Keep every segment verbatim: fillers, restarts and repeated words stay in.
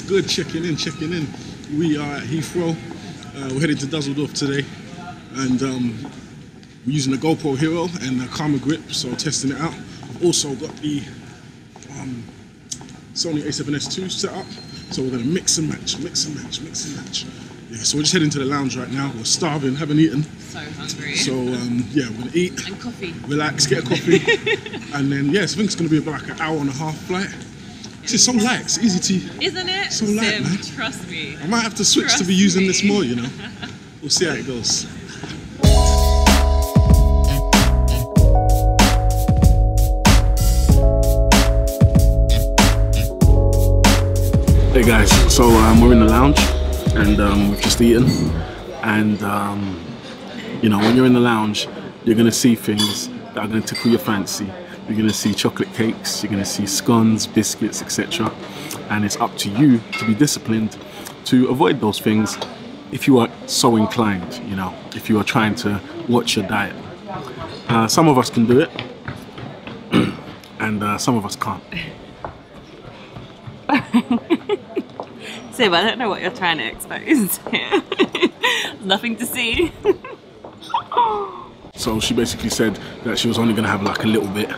What's good? Checking in, checking in. We are at Heathrow. Uh, we're headed to Düsseldorf today, and um, we're using the GoPro Hero and the Karma Grip, so testing it out. I've also got the um, Sony A seven S two set up, so we're gonna mix and match, mix and match, mix and match. Yeah, so we're just heading to the lounge right now. We're starving, haven't eaten. So hungry. So um, yeah, we're gonna eat. And coffee. Relax, get a coffee, and then yeah, I think it's gonna be about like an hour and a half flight. It's so light, it's easy to... Isn't it? So light, man. Trust me. I might have to switch Trust to be using me. this more, you know. We'll see how it goes. Hey guys, so um, we're in the lounge and um, we've just eaten. And um, you know, when you're in the lounge, you're gonna see things that are gonna tickle your fancy. You're going to see chocolate cakes, you're going to see scones, biscuits, et cetera. And it's up to you to be disciplined to avoid those things if you are so inclined, you know, if you are trying to watch your diet. Uh, some of us can do it, and uh, some of us can't. Seb, I don't know what you're trying to expose here. There's nothing to see. So she basically said that she was only going to have like a little bit,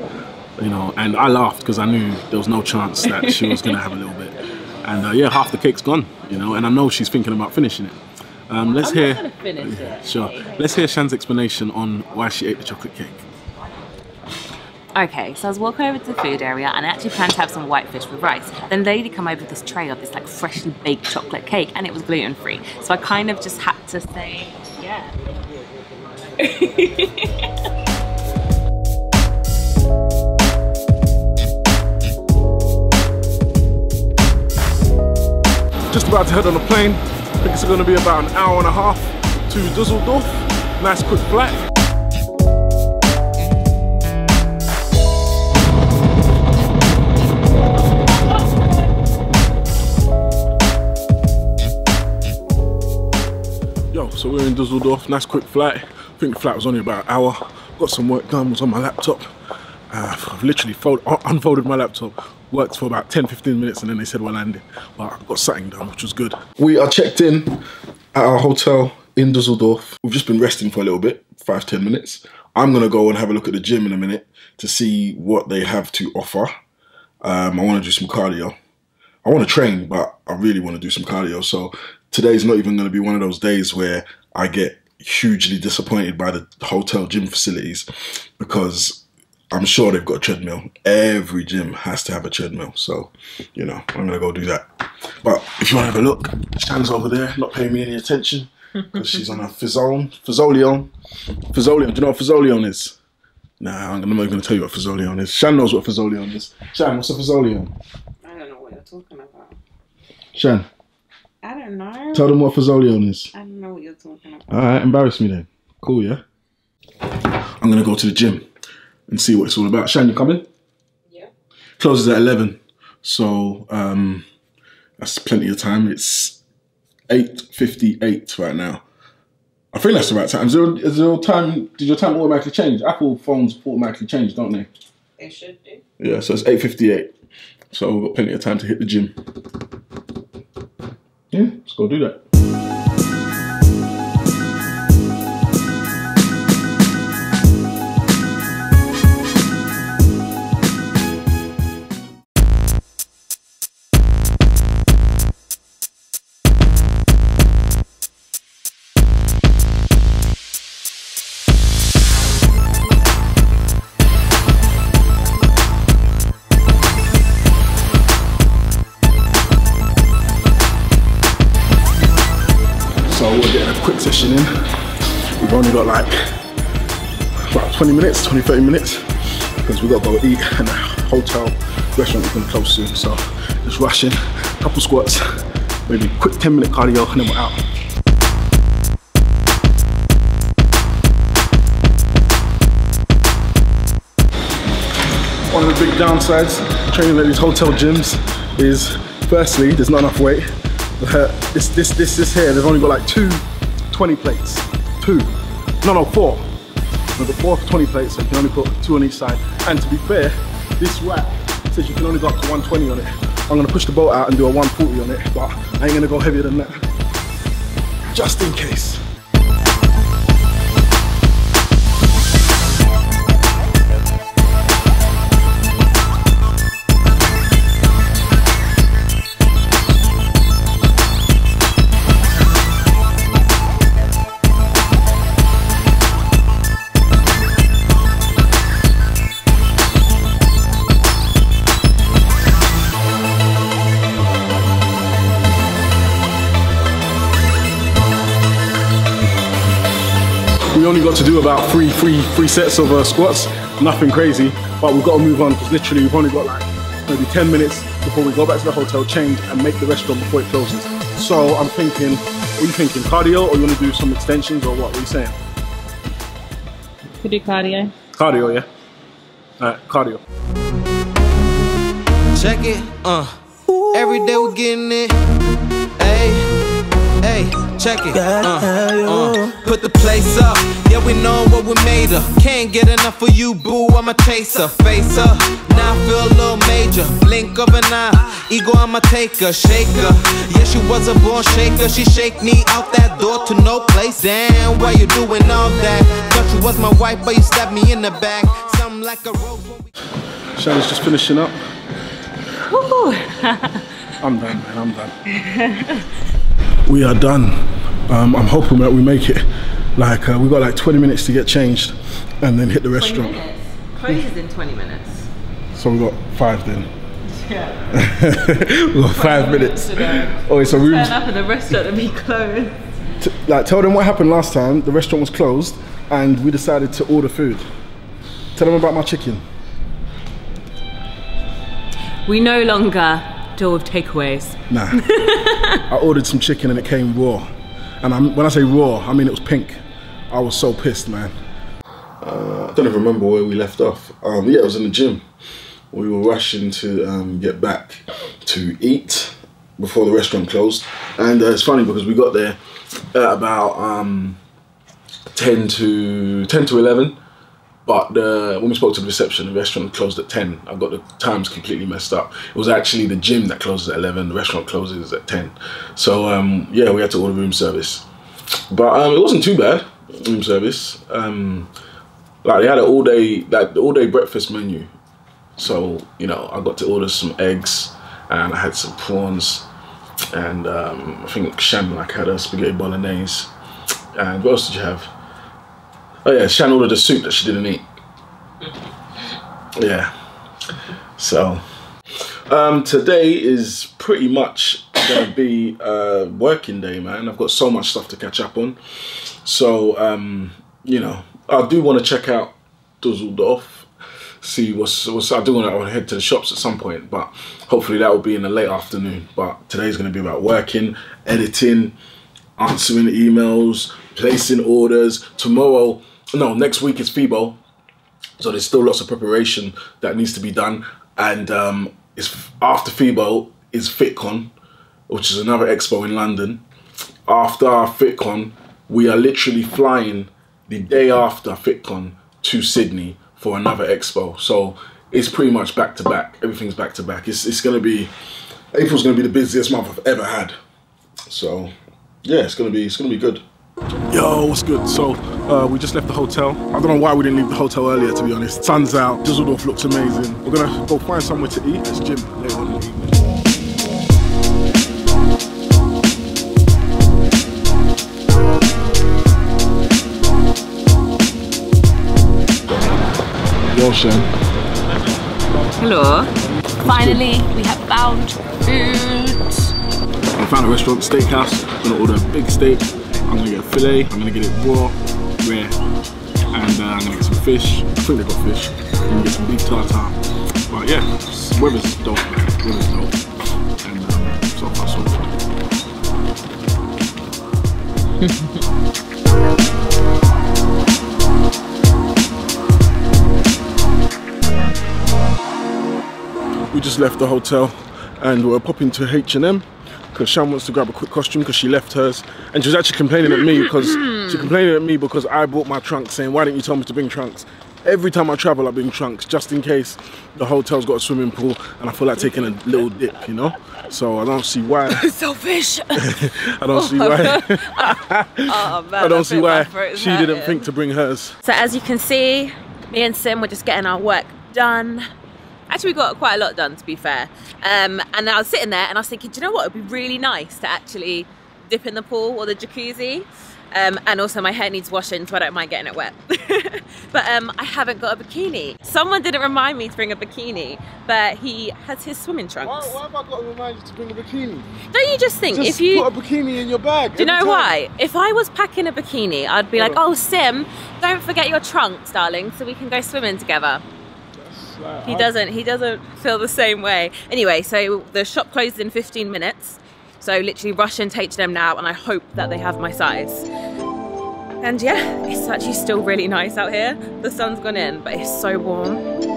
you know, and I laughed because I knew there was no chance that she was going to have a little bit. And uh, yeah, half the cake's gone, you know, and I know she's thinking about finishing it. Um, let's I'm hear, not gonna finish it. Sure, let's hear Shan's explanation on why she ate the chocolate cake. Okay, so I was walking over to the food area and I actually planned to have some white fish with rice. Then the lady came over with this tray of this like freshly baked chocolate cake and it was gluten free. So I kind of just had to say, yeah. Just about to head on a plane. I think it's going to be about an hour and a half to Düsseldorf. Nice quick flight. Yo, so we're in Düsseldorf. Nice quick flight. I think the flight was only about an hour. Got some work done, was on my laptop. Uh, I've literally fold, unfolded my laptop, worked for about ten, fifteen minutes, and then they said we're landing. But I got something done, which was good. We are checked in at our hotel in Düsseldorf. We've just been resting for a little bit, five, ten minutes. I'm gonna go and have a look at the gym in a minute to see what they have to offer. Um, I wanna do some cardio. I wanna train, but I really wanna do some cardio. So today's not even gonna be one of those days where I get hugely disappointed by the hotel gym facilities, because I'm sure they've got a treadmill. Every gym has to have a treadmill, so you know, I'm gonna go do that. But if you want to have a look, Shan's over there not paying me any attention because she's on a Fizone, Fizolion, Fizolion. Do you know what Fizolion is? Nah, I'm not even gonna tell you what Fizolion is. Shan knows what Fizolion is. Shan, what's a Fizolion? I don't know what you're talking about. Shan, I don't know. Tell them what Fazolion is. I don't know what you're talking about. Alright, embarrass me then. Cool, yeah? I'm going to go to the gym and see what it's all about. Shan, you coming? Yeah. Closes at eleven. So, um, that's plenty of time. It's eight fifty-eight right now. I think that's the right time. Is there, is there time. Did your time automatically change? Apple phones automatically change, don't they? They should do. Yeah, so it's eight fifty-eight. So we've got plenty of time to hit the gym. Yeah, let's go do that. In. We've only got like about twenty minutes, twenty, thirty minutes, because we've got to go eat and the hotel restaurant is going to close soon, so just rush in, couple squats, maybe quick ten minute cardio, and then we're out. One of the big downsides training at these hotel gyms is, firstly, there's not enough weight. This, this, this, this here, they've only got like two twenty plates, two, no, no, four. No, the four twenty plates, so you can only put two on each side. And to be fair, this rack says you can only go up to one twenty on it. I'm gonna push the boat out and do a one forty on it, but I ain't gonna go heavier than that, just in case. We only got to do about three, three, three sets of uh, squats, nothing crazy, but we've got to move on because literally we've only got like maybe ten minutes before we go back to the hotel, change and make the restaurant before it closes. So I'm thinking, what are you thinking, cardio or you want to do some extensions or what, what are you saying? Could do cardio. Cardio, yeah. All right, cardio. Check it, uh, every day we're getting it, hey, hey. Check it, uh, uh, put the place up, yeah we know what we made of. Can't get enough of you boo, I'm a chaser. Face up, now I feel a little major. Blink of an eye, ego I'm a taker. Shaker, yeah she was a born shaker. She shake me out that door to no place. Damn, why you doing all that? Thought you was my wife but you stabbed me in the back. Something like a rose. Shannon's just finishing up. I'm done man, I'm done. We are done. Um, I'm hoping that we make it. Like uh, we got like twenty minutes to get changed and then hit the restaurant. Chloe's is in twenty minutes. So we got five then. Yeah. We got five minutes. minutes oh, so we turn up and the restaurant will be closed. T like tell them what happened last time. The restaurant was closed and we decided to order food. Tell them about my chicken. We no longer deal with takeaways. Nah. I ordered some chicken and it came raw. And I'm, when I say raw, I mean it was pink. I was so pissed, man. Uh, I don't even remember where we left off. Um, yeah, it was in the gym. We were rushing to um, get back to eat before the restaurant closed. And uh, it's funny because we got there at about um, ten to eleven. But uh, when we spoke to the reception, the restaurant closed at ten. I got the times completely messed up. It was actually the gym that closes at eleven, the restaurant closes at ten. So um, yeah, we had to order room service. But um, it wasn't too bad, room service. Um, like they had an all day, like the all day breakfast menu. So, you know, I got to order some eggs and I had some prawns. And um, I think Shan like had a spaghetti bolognese. And what else did you have? Oh yeah, Shan ordered a soup that she didn't eat. Yeah. So, um, today is pretty much gonna be a working day, man. I've got so much stuff to catch up on. So, um, you know, I do want to check out Düsseldorf. See what's, what's, I do want to head to the shops at some point, but hopefully that will be in the late afternoon. But today's gonna be about working, editing, answering emails, placing orders. Tomorrow, no, next week is FIBO, so there's still lots of preparation that needs to be done. And um, it's after FIBO is FitCon, which is another expo in London. After our FitCon, we are literally flying the day after FitCon to Sydney for another expo. So it's pretty much back to back. Everything's back to back. It's, it's going to be, April's going to be the busiest month I've ever had. So yeah, it's going to be, it's going to be good. Yo, what's good? So uh, we just left the hotel. I don't know why we didn't leave the hotel earlier, to be honest. Sun's out, Düsseldorf looks amazing. We're gonna go find somewhere to eat. It's gym later on in the evening. Yo, Shen. Hello. Finally, we have found food. I found a restaurant, steakhouse. I'm gonna order a big steak. I'm gonna get a fillet, I'm gonna get it raw, rare, and uh, I'm gonna get some fish. I think they've got fish. I'm gonna get some beef tartare. But yeah, weather's dope, man. Weather's dope. And um, so far, so good. We just left the hotel and we're popping to H and M. Because Shan wants to grab a quick costume because she left hers, and she was actually complaining at me because she complaining at me because I bought my trunks, saying why didn't you tell me to bring trunks? Every time I travel, I bring trunks, just in case the hotel's got a swimming pool and I feel like taking a little dip, you know? So I don't see why. Selfish. I don't see why. Oh, man, I don't see why she didn't think to bring hers. So as you can see, me and Sim were just getting our work done. Actually, we got quite a lot done, to be fair. Um, and I was sitting there and I was thinking, do you know what? It'd be really nice to actually dip in the pool or the jacuzzi. Um, and also my hair needs washing, so I don't mind getting it wet. But um, I haven't got a bikini. Someone didn't remind me to bring a bikini, but he has his swimming trunks. Why, why have I got to remind you to bring a bikini? Don't you just think, just if you put a bikini in your bag? Do you know time. why? If I was packing a bikini, I'd be like, oh Sim, don't forget your trunks, darling, so we can go swimming together. Like, he doesn't. He doesn't feel the same way. Anyway, so the shop closes in fifteen minutes. So literally rush into H and M now, and I hope that they have my size. And yeah, it's actually still really nice out here. The sun's gone in, but it's so warm.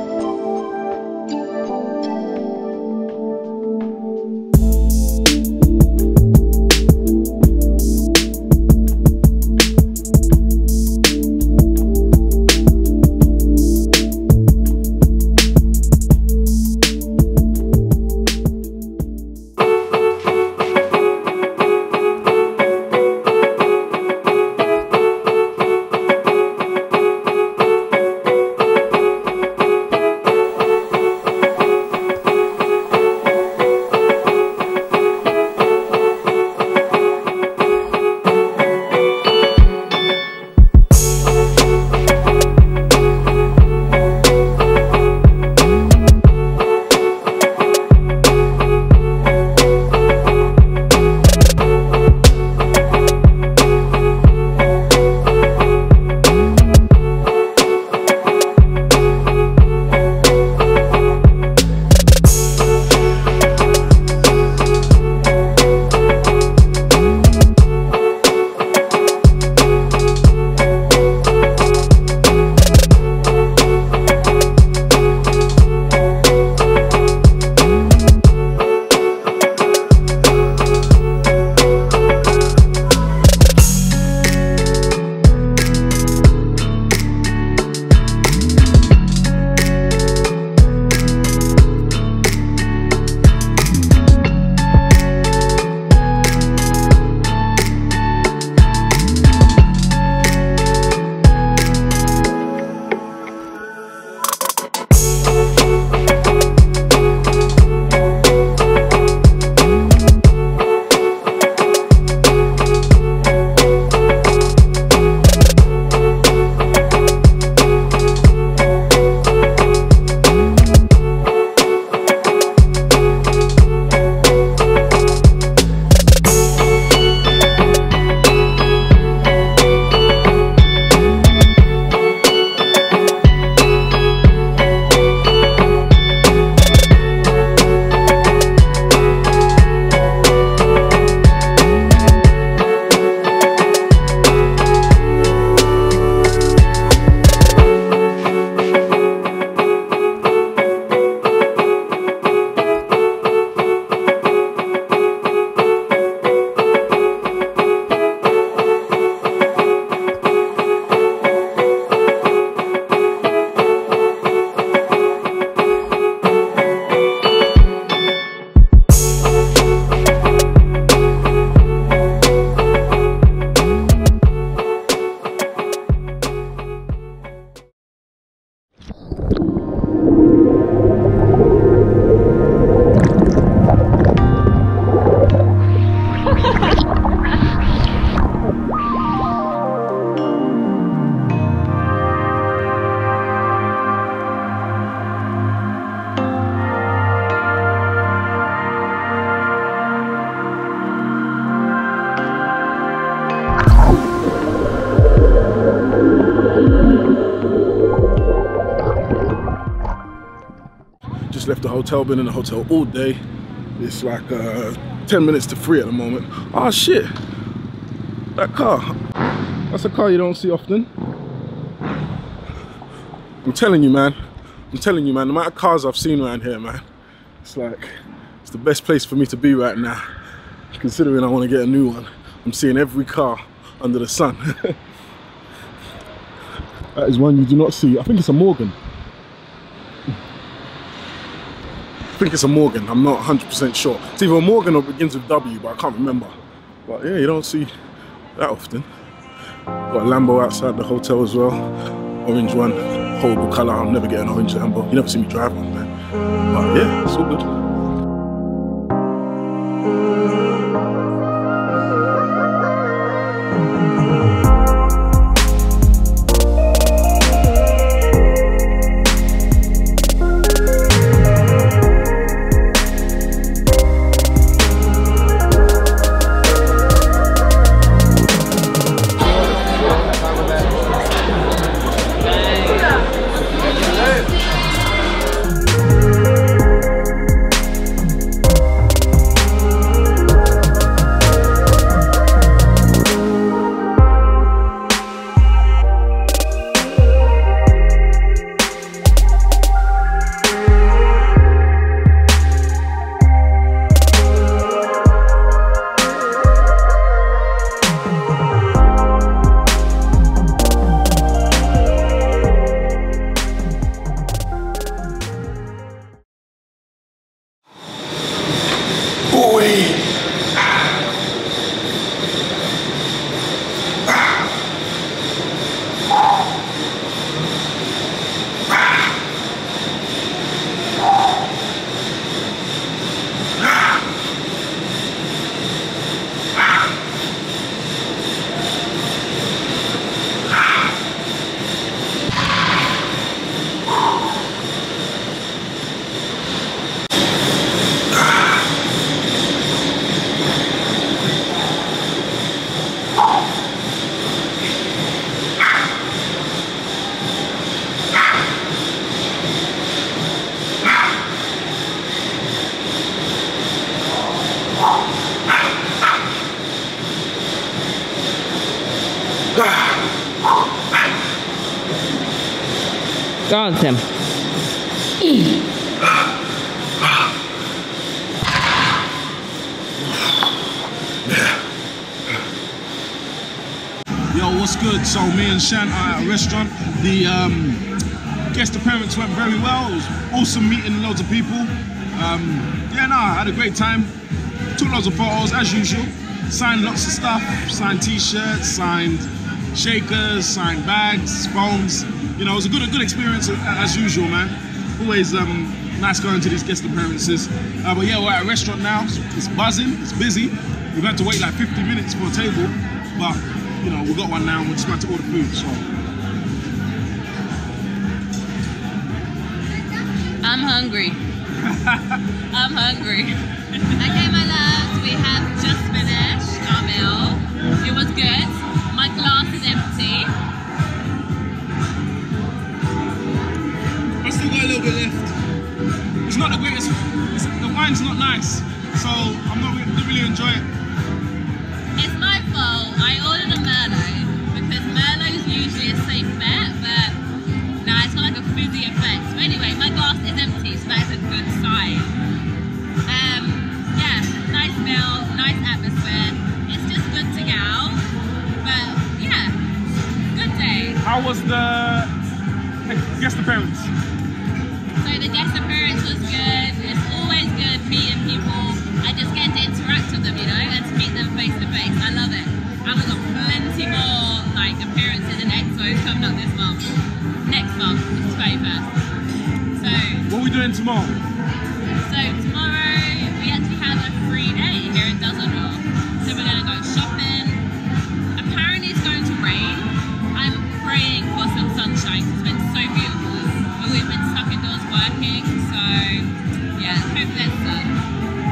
Left the hotel, been in the hotel all day. It's like uh, ten minutes to three at the moment. Oh shit, that car. That's a car you don't see often. I'm telling you, man. I'm telling you, man, the amount of cars I've seen around here, man. It's like, it's the best place for me to be right now. Considering I want to get a new one. I'm seeing every car under the sun. That is one you do not see. I think it's a Morgan. I think it's a Morgan. I'm not one hundred percent sure. It's either a Morgan or begins with W, but I can't remember. But yeah, you don't see that often. Got a Lambo outside the hotel as well. Orange one, horrible colour. I'll never get an orange Lambo. You never see me drive one, man. But yeah, it's all good. Go on, Tim. Yo, what's good? So me and Shan are at a restaurant. The um, guest appearance went very well. It was awesome meeting loads of people. Um, yeah, nah, I had a great time. Took loads of photos as usual. Signed lots of stuff. Signed T-shirts. Signed shakers. Signed bags. Phones. You know, it was a good, a good experience as usual, man. Always um, nice going to these guest appearances. Uh, but yeah, we're at a restaurant now. It's buzzing, it's busy. We've had to wait like fifty minutes for a table, but you know, we've got one now and we're just about to order food, so. I'm hungry. I'm hungry. Okay, my loves, we have just finished our meal. It was good. My glass is empty. Got a little bit left. It's not the greatest. It's, the wine's not nice, so I'm not didn't really enjoy it. It's my fault. I ordered a Merlot because Merlot is usually a safe bet, but now nah, it's got like a fizzy effect. But anyway, my glass is empty, so that's a good sign. Um, yeah, nice meal, nice atmosphere. It's just good to get out, but yeah, good day. How was the guest appearance? So the guest appearance was good. It's always good meeting people. I just get to interact with them, you know, and to meet them face to face. I love it. And we've got plenty more like appearances and exos coming up this month. Next month, it's twenty-first. So what are we doing tomorrow? So tomorrow we actually have a free day here in Düsseldorf. So we're gonna go shopping. Apparently it's going to rain. I'm praying for some sunshine because it's been so beautiful. We've been stuck indoors working, so yeah, hope that's done.